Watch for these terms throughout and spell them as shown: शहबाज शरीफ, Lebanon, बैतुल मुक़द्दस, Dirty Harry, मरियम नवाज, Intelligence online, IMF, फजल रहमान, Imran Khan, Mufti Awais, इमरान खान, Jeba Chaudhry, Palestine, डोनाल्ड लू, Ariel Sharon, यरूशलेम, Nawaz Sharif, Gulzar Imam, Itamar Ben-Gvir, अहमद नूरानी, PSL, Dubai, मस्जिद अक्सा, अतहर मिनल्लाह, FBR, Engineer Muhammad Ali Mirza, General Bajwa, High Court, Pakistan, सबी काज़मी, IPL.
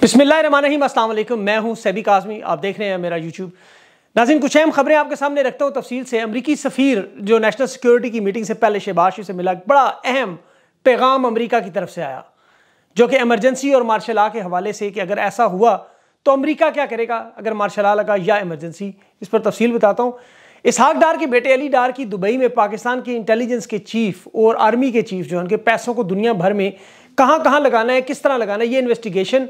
बिस्मिल्लाहिर्रहमानिर्रहीम, अस्सलाम वालेकुम। मैं हूं सबी काज़मी, आप देख रहे हैं मेरा यूट्यूब। नाज़रीन, कुछ अहम खबरें आपके सामने रखता हूं तफसील से। अमरीकी सफ़ीर जो नेशनल सिक्योरिटी की मीटिंग से पहले शहबाज शरीफ से मिला, बड़ा अहम पैगाम अमरीका की तरफ से आया, जो कि एमरजेंसी और मार्शल लॉ के हवाले से कि अगर ऐसा हुआ तो अमरीका क्या करेगा अगर मार्शल लॉ लगा या एमरजेंसी। इस पर तफसील बताता हूँ। इसहाक डार के बेटे अली डार की दुबई में पाकिस्तान के इंटेलिजेंस के चीफ और आर्मी के चीफ जो हैं, उनके पैसों को दुनिया भर में कहाँ कहाँ लगाना है, किस तरह लगाना है, ये इन्वेस्टिगेशन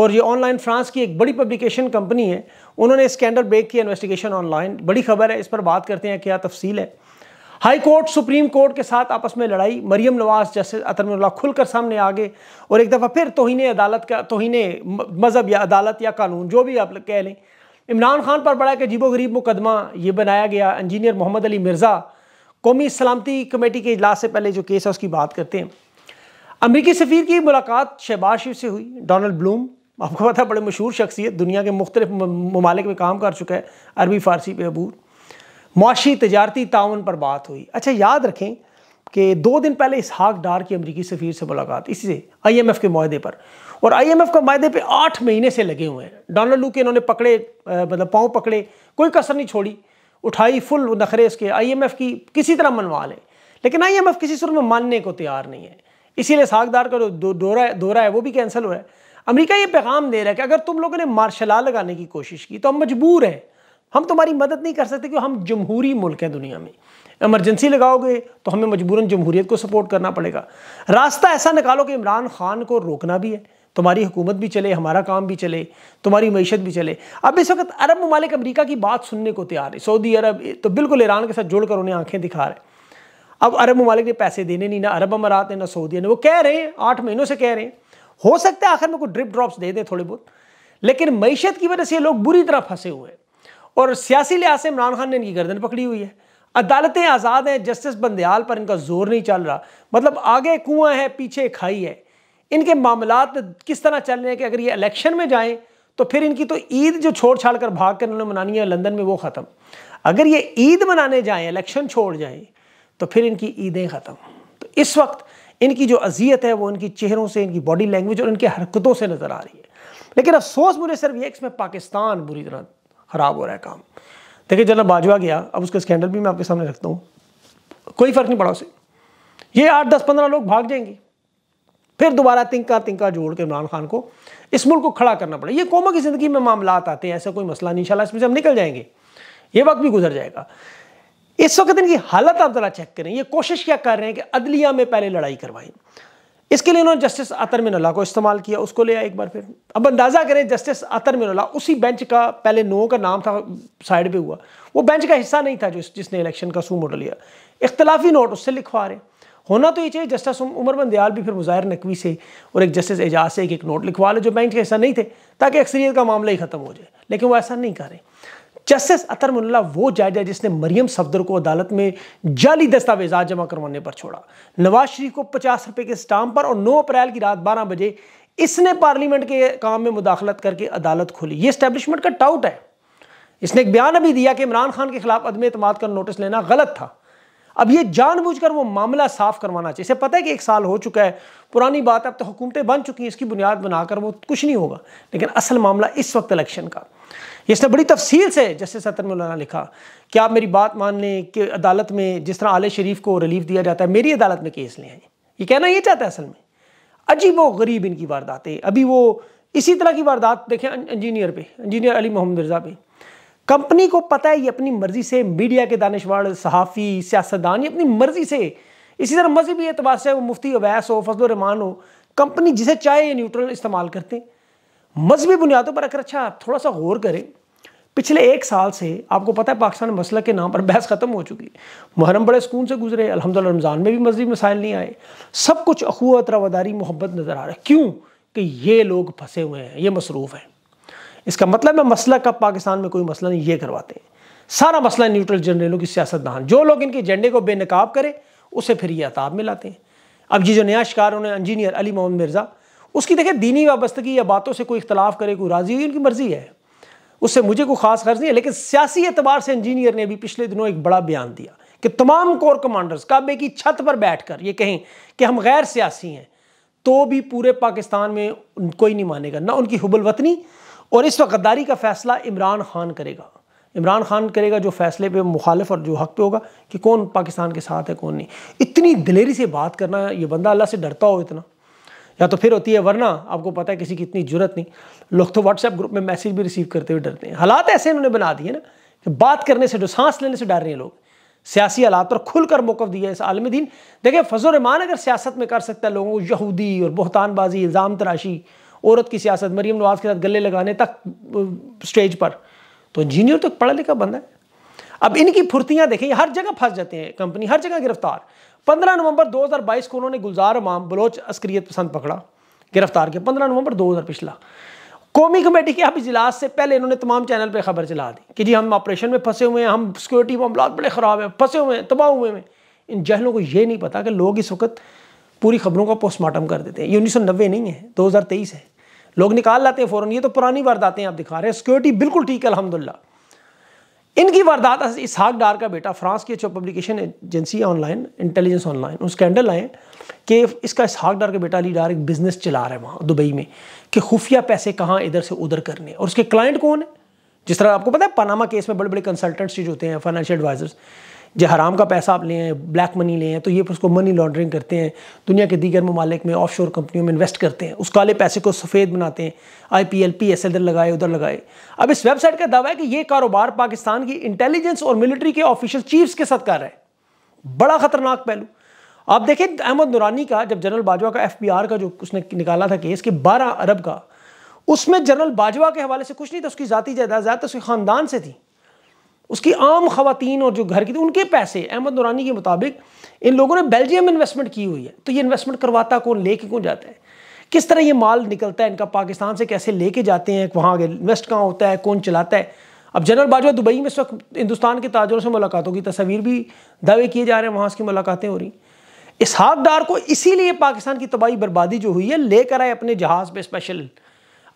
और ये ऑनलाइन फ्रांस की एक बड़ी पब्लिकेशन कंपनी है, उन्होंने स्कैंडल ब्रेक की इन्वेस्टिगेशन ऑनलाइन। बड़ी खबर है, इस पर बात करते हैं, क्या तफसील है। हाई कोर्ट सुप्रीम कोर्ट के साथ आपस में लड़ाई। मरियम नवाज, जस्टिस अतहर मिनल्लाह खुलकर सामने आ गए और एक दफ़ा फिर तौहीन अदालत का, तौहीन मज़हब या अदालत या कानून जो भी आप कह लें, इमरान खान पर बड़ा एक अजीबो गरीब मुकदमा ये बनाया गया। इंजीनियर मोहम्मद अली मिर्ज़ा, कौमी सलामती कमेटी के इजलास से पहले जो केस है उसकी बात करते हैं। अमरीकी सफ़ीर की मुलाकात शहबाज शरीफ से हुई। डोनाल्ड ब्लूम, आपको पता है, बड़े मशहूर शख्सियत, दुनिया के मुख्तलिफ ममालिक में काम कर चुका है, अरबी फ़ारसी पे अबूर। मुआशी तजारती ताउन पर बात हुई। अच्छा, याद रखें कि 2 दिन पहले इसहाक डार की अमरीकी सफ़ीर से मुलाकात, इसी से IMF के माहदे पर, और IMF के माहदे पर 8 महीने से लगे हुए हैं। डोनाल्ड लू के इन्होंने पकड़े, मतलब पाँव पकड़े, कोई कसर नहीं छोड़ी, उठाई फुल नखरे इसके। IMF की किसी तरह मनवा लें, लेकिन IMF किसी सूरत में मानने को तैयार नहीं है, इसीलिए इसहाक डार का जो दौरा है वो भी कैंसिल हो रहा है। अमेरिका ये पैगाम दे रहा है कि अगर तुम लोगों ने मार्शल लॉ लगाने की कोशिश की तो हम मजबूर हैं, हम तुम्हारी मदद नहीं कर सकते क्योंकि हम जमहूरी मुल्क हैं दुनिया में। एमरजेंसी लगाओगे तो हमें मजबूरन जमहूरियत को सपोर्ट करना पड़ेगा। रास्ता ऐसा निकालो कि इमरान खान को रोकना भी है, तुम्हारी हुकूमत भी चले, हमारा काम भी चले, तुम्हारी मैशत भी चले। अब इस वक्त अरब ममालिक अमरीका की बात सुनने को तैयार है। सऊदी अरब तो बिल्कुल ईरान के साथ जोड़कर उन्हें आंखें दिखा रहे हैं। अब अरब ममालिक ने पैसे देने नहीं, ना अरब अमारात ने, ना सऊदी ने, वो कह रहे हैं 8 महीनों से कह रहे हैं, हो सकता है आखिर में कोई ड्रिप ड्रॉप्स दे दें थोड़े बहुत, लेकिन मैशत की वजह से लोग बुरी तरह फंसे हुए हैं और सियासी लिहाज से इमरान खान ने इनकी गर्दन पकड़ी हुई है। अदालतें आज़ाद हैं, जस्टिस बंदियाल पर इनका जोर नहीं चल रहा, मतलब आगे कुआं है पीछे खाई है। इनके मामलात किस तरह चल रहे हैं कि अगर ये इलेक्शन में जाएँ तो फिर इनकी तो ईद जो छोड़ छाड़ कर भाग कर इन्होंने मनानी है लंदन में, वो ख़त्म। अगर ये ईद मनाने जाएँ, इलेक्शन छोड़ जाएँ, तो फिर इनकी ईदें ख़त्म। तो इस वक्त इनकी जो अजियत है वो इनकी चेहरों से, इनकी बॉडी लैंग्वेज और इनकी हरकतों से नज़र आ रही है। लेकिन अफसोस मुझे सिर्फ ये, इसमें पाकिस्तान बुरी तरह ख़राब हो रहा है काम। देखिए, जनरल बाजवा गया, अब उसका स्कैंडल भी मैं आपके सामने रखता हूँ, कोई फ़र्क नहीं पड़ा उसे। ये 8, 10, 15 लोग भाग जाएंगे, फिर दोबारा तिंका जोड़ के इमरान खान को, इस मुल्क को खड़ा करना पड़ेगा। ये कौमों की ज़िंदगी में मामला आते हैं, ऐसा कोई मसला नहीं, इंशाल्लाह इसमें से हम निकल जाएंगे, ये वक्त भी गुजर जाएगा। इस वक्त इनकी हालत आप ज़रा चेक करें, ये कोशिश क्या कर रहे हैं कि अदलिया में पहले लड़ाई करवाएं। इसके लिए उन्होंने जस्टिस अतर मिनल्लाह को इस्तेमाल किया, उसको ले आए एक बार फिर। अब अंदाज़ा करें, जस्टिस अतर मिनल्लाह उसी बेंच का, पहले 9 का नाम था, साइड पे हुआ, वो बेंच का हिस्सा नहीं था जो जिसने इलेक्शन का सू मोटर लिया। इख्तलाफी नोट उससे लिखवा रहे, होना तो ये चाहिए जस्टिस उमर बंदियाल भी फिर गुलजार नकवी से और एक जस्टिस एजाज से एक नोट लिखवा लो जो बेंच का हिस्सा नहीं थे, ताकि अक्सरियत का मामला ही ख़त्म हो जाए, लेकिन वो ऐसा नहीं करें। जस्टिस अतर मिनल्लाह वो जज है जिसने मरियम सफदर को अदालत में जाली दस्तावेज़ा जमा करवाने पर छोड़ा, नवाज शरीफ को 50 रुपये के स्टाम्प पर, और 9 अप्रैल की रात 12 बजे इसने पार्लियामेंट के काम में मुदाखलत करके अदालत खोली। ये इस्टेब्लिशमेंट का टाउट है। इसने एक बयान अभी दिया कि इमरान खान के खिलाफ अदम एतमाद का नोटिस लेना गलत था। अब ये जानबूझकर वो मामला साफ करवाना चाहिए, इसे पता है कि 1 साल हो चुका है, पुरानी बात, अब तो हुकूमतें बन चुकी हैं, इसकी बुनियाद बनाकर वो कुछ नहीं होगा। लेकिन असल मामला इस वक्त इलेक्शन का, इसने बड़ी तफसील से जस्टिस अतर मिनल्लाह ने लिखा कि आप मेरी बात मान लें कि अदालत में जिस तरह आले शरीफ को रिलीफ दिया जाता है, मेरी अदालत में केस ले आए, ये कहना ये चाहता है। असल में अजीब व गरीब इनकी वारदातें, अभी वो इसी तरह की वारदात देखें इंजीनियर अली मोहम्मद मिर्ज़ा पे। कंपनी को पता है ये अपनी मर्ज़ी से मीडिया के दानिशवर, सहाफ़ी, सियासतदान, ये अपनी मर्ज़ी से, इसी तरह मजहबी एतबार से वो मुफ्ती अवैस हो, फजलरहमान हो, कंपनी जिसे चाहे न्यूट्रल इस्तेमाल करते हैं मजहबी बुनियादों पर। अगर अच्छा थोड़ा सा गौर करें, पिछले 1 साल से आपको पता है पाकिस्तान में मसलक के नाम पर बहस ख़त्म हो चुकी है। मुहर्रम बड़े सुकून से गुजरे, अल्हम्दुलिल्लाह, रमज़ान में भी मजहबी मसाइल नहीं आए, सब कुछ अखुवत, रवादारी, मोहब्बत नज़र आ रहा है। क्यों? कि ये लोग फंसे हुए हैं, ये मसरूफ़ हैं। इसका मतलब है मसलक का पाकिस्तान में कोई मसला नहीं, ये करवाते हैं सारा मसला न्यूट्रल जनरलों की, सियासतदान, जो लोग इनके एजेंडे को बेनकाब करें उसे फिर ये अताब में लाते हैं। अब ये जो नया शिकार उन्होंने इंजीनियर अली मोहम्मद मिर्ज़ा, उसकी देखें दीनी वाबस्तगी या बातों से कोई इख्तलाफ करे, कोई राज़ी हुई, उनकी मर्ज़ी है, उससे मुझे कोई ख़ास गर्ज नहीं है। लेकिन सियासी एतबार से इंजीनियर ने भी पिछले दिनों एक बड़ा बयान दिया कि तमाम कोर कमांडर्स काबे की छत पर बैठ कर ये कहें कि हम गैर सियासी हैं, तो भी पूरे पाकिस्तान में कोई नहीं मानेगा, ना उनकी हुबुल वतनी। और इस वक़दारी का फ़ैसला इमरान ख़ान करेगा, इमरान ख़ान करेगा जो फ़ैसले पे मुखालिफ और जो हक़ पे होगा कि कौन पाकिस्तान के साथ है कौन नहीं। इतनी दिलेरी से बात करना, ये बंदा अल्लाह से डरता हो इतना, या तो फिर होती है, वरना आपको पता है किसी की इतनी जुरत नहीं। लोग तो व्हाट्सएप ग्रुप में मैसेज भी रिसीव करते हुए डरते हैं। हालात ऐसे इन्होंने बना दिए ना कि बात करने से, जो सांस लेने से डर रहे हैं लोग। सियासी हालात पर खुलकर मौक़िफ़ दिया है इस आलम दीन। देखिए, फजल रहमान अगर सियासत में कर सकता है लोगों को यहूदी और बहतानबाजी, इल्ज़ाम तराशी, औरत की सियासत, मरीम नवाज़ के साथ गले लगाने तक स्टेज पर, तो इंजीनियर तो पढ़ा लिखा बंदा है। अब इनकी फुर्तियाँ देखें, हर जगह फंस जाते हैं, कंपनी हर जगह गिरफ्तार। 15 नवंबर 2022 को उन्होंने गुलजार इमाम बलोच अस्करियत पसंद पकड़ा, गिरफ्तार किया 15 नवंबर 2000 पिछला। कौमी कमेटी के अब इजलास से पहले इन्होंने तमाम चैनल पे खबर चला दी कि जी हम ऑपरेशन में फंसे हुए हैं, हम सिक्योरिटी मामला बड़े ख़राब हैं, फंसे हुए हैं, तबाह हुए हैं। इन जहलों को ये नहीं पता कि लोग इस वक्त पूरी खबरों का पोस्टमार्टम कर देते हैं। ये 1990 नहीं है, 2023 है। लोग निकाल लाते हैं फ़ौरन। ये तो पुरानी वारदातें आप दिखा रहे हैं, सिक्योरिटी बिल्कुल ठीक है अल्हम्दुलिल्लाह। इनकी वारदात इसहाक डार का बेटा, फ्रांस की जो publication agency online, intelligence online, उस स्कैंडल आए कि इसका इसहाक डार का बेटा अली डार एक बिज़नेस चला रहा है वहाँ दुबई में, कि खुफिया पैसे कहाँ इधर से उधर करने। और उसके क्लाइंट कौन है, जिस तरह आपको पता है पनामा केस में बड़े बड़े कंसल्टेंट्स जो होते हैं, फाइनेंशियल एडवाइज़र्स, जो हराम का पैसा आप लें, ब्लैक मनी लें, तो ये फिर उसको मनी लॉन्ड्रिंग करते हैं, दुनिया के दीगर ममालिक में ऑफशोर कंपनियों में इन्वेस्ट करते हैं, उस काले पैसे को सफ़ेद बनाते हैं। IPL PSL इधर लगाए उधर लगाए। अब इस वेबसाइट का दावा है कि ये कारोबार पाकिस्तान की इंटेलिजेंस और मिलिट्री के ऑफिशियल चीफ्स के साथ कर रहा है। बड़ा ख़तरनाक पहलू आप देखें। अहमद नूरानी का, जब जनरल बाजवा का FBR का जो उसने निकाला था केस के 12 अरब का, उसमें जनरल बाजवा के हवाले से कुछ नहीं था, उसकी ज़ाती जायदाद ज़्यादा उसके ख़ानदान से थी, उसकी आम ख़वातीन और जो घर की थी उनके पैसे। अहमद नूरानी के मुताबिक इन लोगों ने बेल्जियम में इन्वेस्टमेंट की हुई है। तो ये इन्वेस्टमेंट करवाता कौन, लेके कौन जाता है, किस तरह ये माल निकलता है इनका, पाकिस्तान से कैसे लेके जाते हैं, वहाँ इन्वेस्ट कहाँ होता है, कौन चलाता है। अब जनरल बाजवा दुबई में इस वक्त हिंदुस्तान के ताजरों से मुलाकातों की तस्वीर भी दावे किए जा रहे हैं, वहाँ उसकी मुलाकातें हो रही। इसहाक डार को इसीलिए पाकिस्तान की तबाही बर्बादी जो हुई है लेकर आए अपने जहाज़ पे स्पेशल।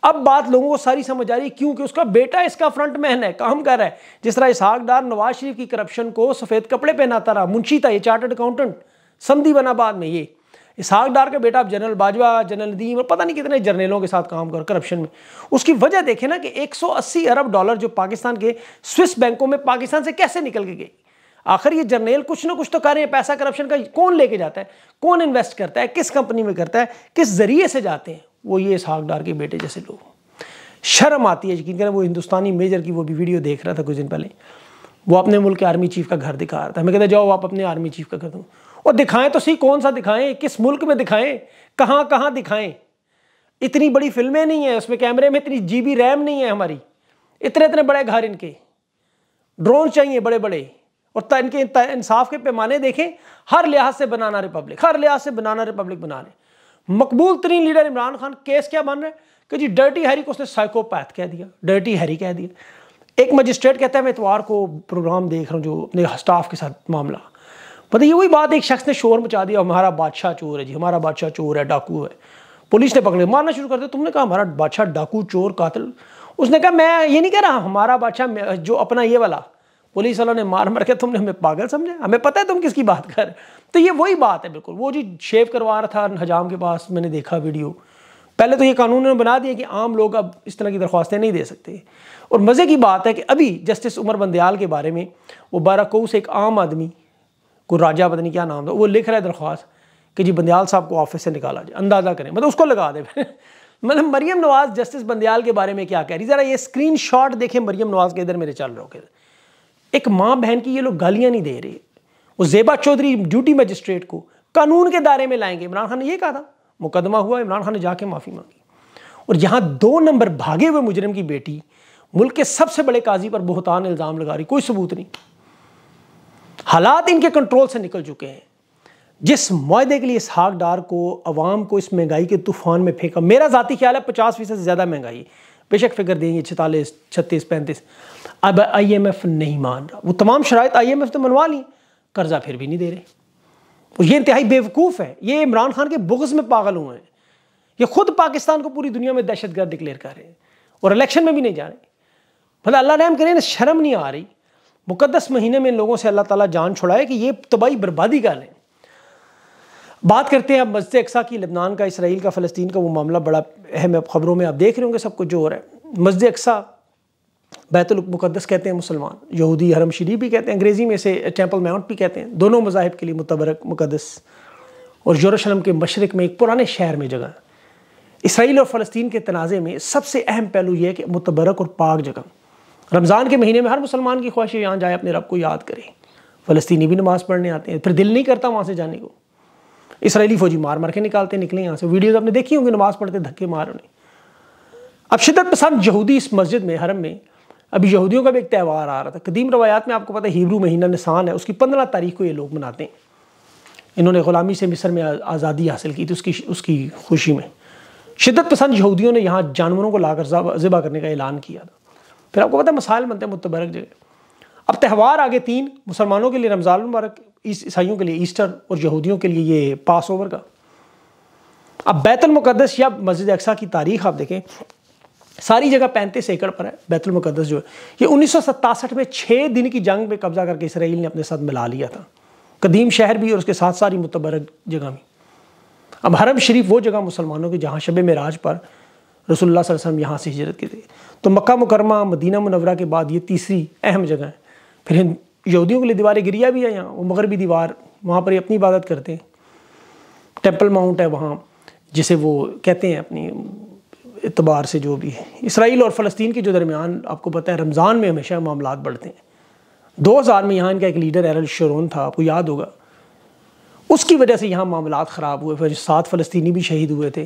अब बात लोगों को सारी समझ आ रही है, क्योंकि उसका बेटा इसका फ्रंट मैन है, काम कर रहा है। जिस तरह इसहाक डार नवाज शरीफ की करप्शन को सफ़ेद कपड़े पहनाता रहा, मुंशी था ये, चार्टर्ड अकाउंटेंट, समधी बना बाद में। ये इसहाक डार का बेटा अब जनरल बाजवा, जनरल दीम और पता नहीं कितने जर्नलों के साथ काम कर करप्शन में। उसकी वजह देखें ना कि 180 अरब डॉलर जो पाकिस्तान के स्विस बैंकों में पाकिस्तान से कैसे निकल के गई। आखिर ये जर्नेल कुछ ना कुछ तो कर रहे हैं। पैसा करप्शन का कौन लेके जाता है, कौन इन्वेस्ट करता है, किस कंपनी में करता है, किस जरिए से जाते हैं वो, ये इसहाक डार के बेटे जैसे लोग। शर्म आती है, यकीन करें। वो हिंदुस्तानी मेजर की वो भी वीडियो देख रहा था कुछ दिन पहले, वो अपने मुल्क के आर्मी चीफ का घर दिखा रहा था। मैं कहता जाओ आप अपने आर्मी चीफ का घर दो, और दिखाएं तो सही, कौन सा दिखाएं, किस मुल्क में दिखाएं, कहाँ कहाँ दिखाएं। इतनी बड़ी फिल्में नहीं है उसमें, कैमरे में इतनी GB रैम नहीं है हमारी, इतने इतने बड़े घर इनके, ड्रोन चाहिए बड़े बड़े, और इनके इंसाफ के पैमाने देखें, हर लिहाज से बनाना रिपब्लिक, हर लिहाज से बनाना रिपब्लिक बना रहे। मकबूल तरीन लीडर इमरान खान केस क्या बन रहा है कि जी डर्टी हैरी को उसने साइकोपैथ कह दिया, डर्टी हैरी कह दिया। एक मजिस्ट्रेट कहता है मैं इतवार को प्रोग्राम देख रहा हूँ जो अपने स्टाफ के साथ मामला, पता ये वही बात, एक शख्स ने शोर मचा दिया हमारा बादशाह चोर है जी, हमारा बादशाह चोर है, डाकू है। पुलिस ने पकड़े, मारना शुरू कर दिया, तुमने कहा हमारा बादशाह डाकू चोर कातिल। उसने कहा मैं ये नहीं कह रहा, हमारा बादशाह जो अपना ये वाला। पुलिस वालों ने मार मार के तुमने हमें पागल समझा, हमें पता है तुम किसकी बात कर। तो ये वही बात है बिल्कुल। वो जी शेव करवा रहा था हजाम के पास, मैंने देखा वीडियो। पहले तो ये कानून उन्होंने बना दिया कि आम लोग अब इस तरह की दरख्वास्तें नहीं दे सकते। और मज़े की बात है कि अभी जस्टिस उमर बंदियाल के बारे में वो बाराकऊ से एक आम आदमी को, राजा पता नहीं क्या नाम था, वो लिख रहा है दरख्वास्त कि जी बंदियाल साहब को ऑफिस से निकाला जाए। अंदाज़ा करें, मतलब उसको लगा दे। मतलब मरीम नवाज़ जस्टिस बंदियाल के बारे में क्या कह रही, ज़रा ये स्क्रीनशॉट देखें मरीम नवाज़ के, इधर मेरे चल रहे हो। एक माँ बहन की ये लोग गालियाँ नहीं दे रहे। वो जेबा चौधरी ड्यूटी मजिस्ट्रेट को कानून के दायरे में लाएंगे। इमरान खान ने यह कहा था, मुकदमा हुआ, इमरान खान ने जाके माफ़ी मांगी। और यहाँ 2 नंबर भागे हुए मुजरिम की बेटी मुल्क के सबसे बड़े काजी पर बहतान इल्ज़ाम लगा रही, कोई सबूत नहीं। हालात इनके कंट्रोल से निकल चुके हैं। जिस मुआहदे के लिए इसहाक डार को, अवाम को इस महंगाई के तूफान में फेंका, मेरा ज़ाती ख्याल है 50% से ज़्यादा महंगाई, बेशक फिक्र देंगे 46, 36, 35। अब IMF नहीं मान रहा, वो तमाम शराइत IMF तो मनवा ली, कर्जा फिर भी नहीं दे रहे। और ये इंतहाई बेवकूफ़ है, ये इमरान खान के बुग़्ज़ में पागल हुए हैं। ये खुद पाकिस्तान को पूरी दुनिया में दहशतगर्द डिक्लेयर कर रहे हैं और इलेक्शन में भी नहीं जा रहे। भला अल्लाह रहम करे ना, शर्म नहीं आ रही। मुकद्दस महीने में इन लोगों से अल्लाह ताला जान छुड़ाए कि ये तबाही बर्बादी का लें। बात करते हैं अब मस्जिद अक्सा की। लबनान का, इसराइल का, फ़लस्तीन का वो मामला बड़ा अहम है। ख़बरों में आप देख रहे होंगे सब कुछ जो हो रहा है। मस्जिद अक्सा बैतुल मुक़द्दस कहते हैं मुसलमान, यहूदी हरम शरीफ भी कहते हैं, अंग्रेज़ी में से टेंपल माउंट भी कहते हैं। दोनों मज़ाहिब के लिए मुतबरक मुक़द्दस और यरूशलेम के मशरक़ में एक पुराने शहर में जगह। इसराइल और फ़लस्तीन के तनाज़े में सबसे अहम पहलू यह है कि मुतबरक और पाक जगह। रमज़ान के महीने में हर मुसलमान की ख्वाहिश यहाँ जाए, अपने रब को याद करे। फ़लस्तीनी भी नमाज़ पढ़ने आते हैं, फिर दिल नहीं करता वहाँ से जाने को। इसराइली फ़ौजी मार मार के निकालते निकले यहाँ से। वीडियोज़ आपने देखी होंगी, नमाज़ पढ़ते धक्के मार उन्हें। अब शिद्दत पसंद यहूदी इस मस्जिद में, हरम में, अभी यहूदियों का भी एक त्यौहार आ रहा था। कदीम रवायात में आपको पता है हिब्रू महीना निसान है, उसकी 15 तारीख को ये लोग मनाते हैं। इन्होंने ग़ुलामी से मिस्र में आज़ादी हासिल की थी, उसकी खुशी में शिद्दत पसंद यहूदियों ने यहाँ जानवरों को लाकर ज़िबा करने का ऐलान किया था। फिर आपको पता है मसाइल बनते हैं मुतबरक जगह। अब त्यौहार आगे 3, मुसलमानों के लिए रमज़ान मुबारक, ईसाइयों के लिए ईस्टर और यहूदियों के लिए ये पास ओवर का। अब बैतुल मुक़द्दस या मस्जिद अक्सा की तारीख़ आप देखें, सारी जगह 35 एकड़ पर है। बैतुल मुक़द्दस जो है ये 1967 में 6 दिन की जंग में कब्जा करके इसराइल ने अपने साथ मिला लिया था। कदीम शहर भी और उसके साथ सारी मुतबरक जगह भी। अब हरम शरीफ वो जगह मुसलमानों की जहाँ शब मेराज पर रसूलुल्लाह सल्लल्लाहु अलैहि वसल्लम यहाँ से हिजरत की थी। तो मक्का मुकरमा, मदीना मुनव्वरा के बाद ये तीसरी अहम जगह है। फिर यहूदियों के लिए दीवार गिरिया भी है यहाँ, वो मगरबी दीवार, वहाँ पर ये अपनी इबादत करते हैं। टेंपल माउंट है वहाँ, जिसे वो कहते हैं अपनी एतबार से जो भी है। इसराइल और फ़लस्तीन के जो दरमियान आपको पता है रमज़ान में हमेशा मामला बढ़ते हैं। 2000 में यहाँ इनका एक लीडर एरल शरोन था, आपको याद होगा, उसकी वजह से यहाँ मामला ख़राब हुए। फिर 7 फ़लस्तीनी भी शहीद हुए थे।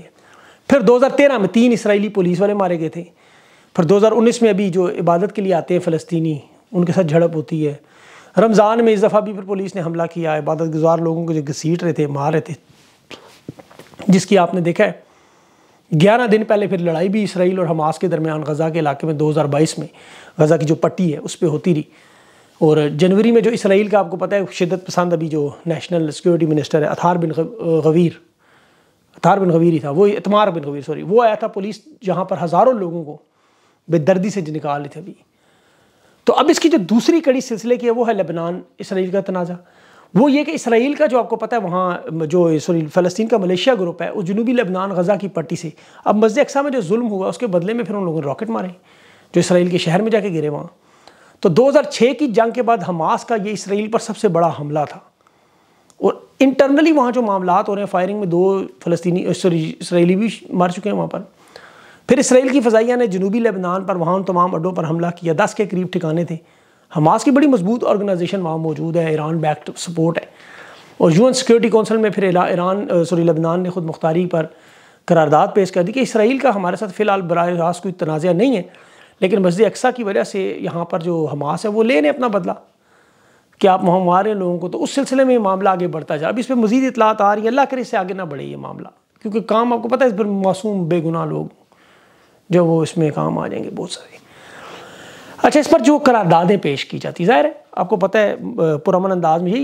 फिर 2013 में 3 इसराइली पुलिस वाले मारे गए थे। फिर 2019 में अभी जो इबादत के लिए आते हैं फ़लस्तीनी, उनके साथ झड़प होती है। रमज़ान में इस दफ़ा भी फिर पुलिस ने हमला किया, इबादत गुजार लोगों को जो घसीट रहे थे, मार रहे थे, जिसकी आपने देखा है। 11 दिन पहले फिर लड़ाई भी इसराइल और हमास के दरमियान गज़ा के इलाके में 2022 में गज़ा की जो पट्टी है उस पर होती रही। और जनवरी में जो इसराइल का आपको पता है शिद्दत पसंद अभी जो नेशनल सिक्योरिटी मिनिस्टर है इतमार बिन गवीर वो आया था। पुलिस जहाँ पर हज़ारों लोगों को बेदर्दी से निकाल रही थी अभी। तो अब इसकी जो दूसरी कड़ी सिलसिले की है वो है लेबनान इसराइल का तनाज़ा। वो ये कि इसराइल का जो आपको पता है वहाँ जो फ़लस्तीन का मलेशिया ग्रुप है वो जनूबी लेबनान गज़ा की पट्टी से। अब मस्जिद अक्सा में जो जुल्म हुआ उसके बदले में फिर उन लोगों ने रॉकेट मारे जो इसराइल के शहर में जाके गिरे वहाँ। तो 2006 की जंग के बाद हमास का ये इसराइल पर सबसे बड़ा हमला था। और इंटरनली वहाँ जो मामलात हो रहे हैं, फायरिंग में 2 इसराइली भी मार चुके हैं वहाँ पर। फिर इसराइल की फ़ज़ाइया ने जनूबी लेबनान पर वहाँ उन तमाम अड्डों पर हमला किया। 10 के करीब ठिकाने थे। हमास की बड़ी मजबूत ऑर्गेनाइजेशन वहाँ मौजूद है, ईरान बैक्ड सपोर्ट है। और UN सिक्योरिटी कौंसिल में फिर लेबनान ने ख़ुद मुख्तारी पर करारदाद पेश कर दी कि इसराइल का हमारे साथ फ़िलहाल बराह रास्त कोई तनाज़ा नहीं है, लेकिन मस्जिद अक्सा की वजह से यहाँ पर जो हमास है वो लेने अपना बदला कि आप वहाँ मारे लोगों को। तो उस सिलसिले में मामला आगे बढ़ता जाए। अब इस पर मज़ीद इतलात आ रही है, अल्लाह करे इससे आगे ना बढ़े ये मामला, क्योंकि काम आपको पता है इस पर मासूम बेगुनाह लोग जो वो इसमें काम आ जाएंगे बहुत सारे। अच्छा, इस पर जो करारदादें पेश की जाती, ज़ाहिर है आपको पता है पुरअमन अंदाज में, यही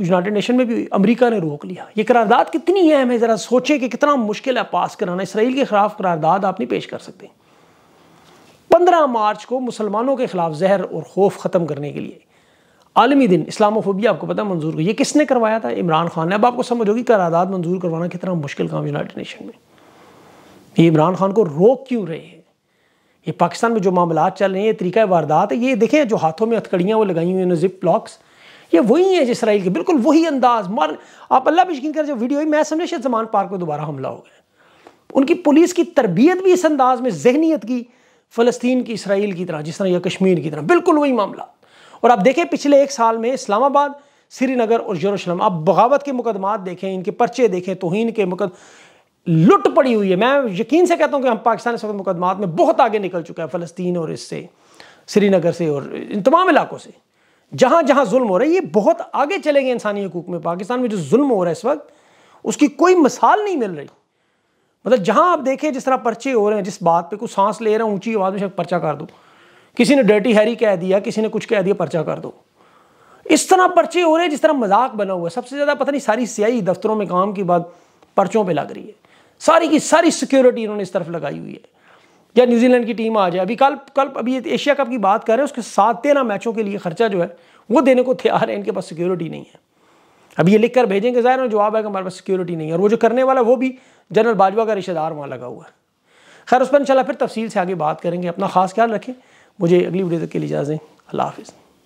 यूनाइटेड नेशन में भी अमेरिका ने रोक लिया। ये करारदाद कितनी अहम है, ज़रा सोचें कि कितना मुश्किल है पास कराना। इसराइल के ख़िलाफ़ करारदाद आप नहीं पेश कर सकते। 15 मार्च को मुसलमानों के ख़िलाफ़ जहर और खौफ ख़त्म करने के लिए आलमी दिन इस्लामोफोबिया आपको पता है मंजूर हुई। ये किसने करवाया था? इमरान खान ने। अब आपको समझ होगी करारदाद मंजूर करवाना कितना मुश्किल काम यूनाइटेड नेशन में। ये इमरान खान को रोक क्यों रहे हैं? ये पाकिस्तान में जो मामलात चल रहे हैं, ये तरीका वारदात है। ये देखें जो हाथों में हथकड़ियाँ वो लगाई हुई हैं, जिप लॉक्स, ये वही है इसराइल के, बिल्कुल वही अंदाज। मार आप अल्लाह पे यकीन कर, जब वीडियो मैं समझे शायद ज़मान पार्क में दोबारा हमला हो गया। उनकी पुलिस की तरबियत भी इस अंदाज में, जहनीत की फ़लस्तीन की इसराइल की तरह, जिस तरह या कश्मीर की तरह, बिल्कुल वही मामला। और आप देखें पिछले 1 साल में इस्लामाबाद, श्रीनगर और यरूशलेम, आप बगावत के मुकदमात देखें, इनके पर्चे देखें, तौहीन के लुट पड़ी हुई है। मैं यकीन से कहता हूँ कि हम पाकिस्तान इस वक्त मुकदमात में बहुत आगे निकल चुका है फ़लस्तीन और इससे श्रीनगर से और इन तमाम इलाकों से जहाँ जहाँ जुल्म हो रहा है। ये बहुत आगे चलेंगे इंसानी हकूक़ में। पाकिस्तान में जो जुल्म हो रहा है इस वक्त उसकी कोई मिसाल नहीं मिल रही। मतलब जहाँ आप देखें जिस तरह पर्चे हो रहे हैं, जिस बात पे कुछ सांस ले रहे हैं ऊंची आवाज़ में शायद पर्चा कर दो, किसी ने डर्टी हैरी कह दिया, किसी ने कुछ कह दिया, पर्चा कर दो। इस तरह पर्चे हो रहे हैं, जिस तरह मजाक बना हुआ है। सबसे ज़्यादा पता नहीं सारी सियाही दफ्तरों में काम की बात पर्चों पर लग रही है। सारी की सारी सिक्योरिटी इन्होंने इस तरफ लगाई हुई है। या न्यूजीलैंड की टीम आ जाए, अभी कल अभी एशिया कप की बात कर रहे हैं, उसके 13 मैचों के लिए खर्चा जो है वो देने को तैयार है, इनके पास सिक्योरिटी नहीं है। अब ये लिख कर भेजेंगे, ज़ाहिर है जवाब है कि हमारे पास सिक्योरिटी नहीं है, और वो जो करने वाला वो भी जनरल बाजवा का रिश्तेदार वहाँ लगा हुआ है। खैर उस पर इंशाल्लाह फिर तफसील से आगे बात करेंगे। अपना ख़ास ख्याल रखें, मुझे अगली वीडियो तक के लिए इजाज़त दें। अल्लाह हाफ़िज़।